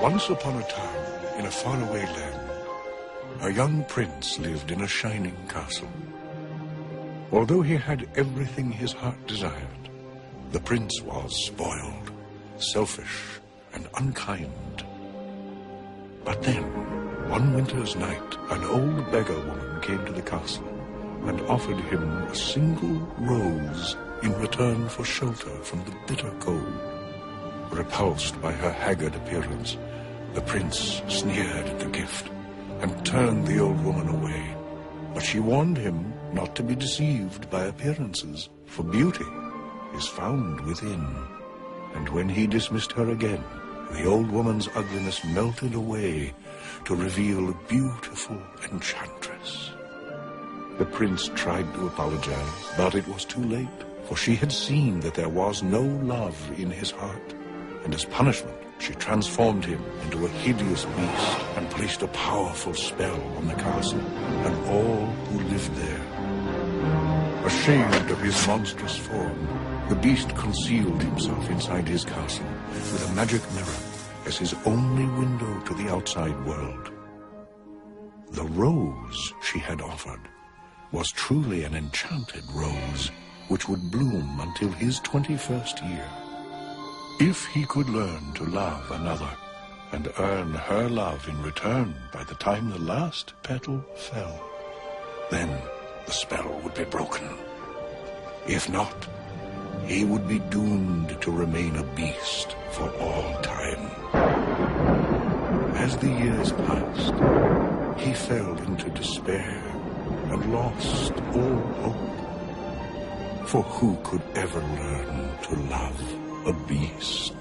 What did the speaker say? Once upon a time, in a faraway land, a young prince lived in a shining castle. Although he had everything his heart desired, the prince was spoiled, selfish, and unkind. But then, one winter's night, an old beggar woman came to the castle and offered him a single rose in return for shelter from the bitter cold. Repulsed by her haggard appearance, the prince sneered at the gift and turned the old woman away. But she warned him not to be deceived by appearances, for beauty is found within. And when he dismissed her again, the old woman's ugliness melted away to reveal a beautiful enchantress. The prince tried to apologize, but it was too late, for she had seen that there was no love in his heart. And as punishment, she transformed him into a hideous beast and placed a powerful spell on the castle and all who lived there. Ashamed of his monstrous form, the beast concealed himself inside his castle with a magic mirror as his only window to the outside world. The rose she had offered was truly an enchanted rose, which would bloom until his 21st year. If he could learn to love another and earn her love in return by the time the last petal fell, then the spell would be broken. If not, he would be doomed to remain a beast for all time. As the years passed, he fell into despair and lost all hope. For who could ever learn to love a beast?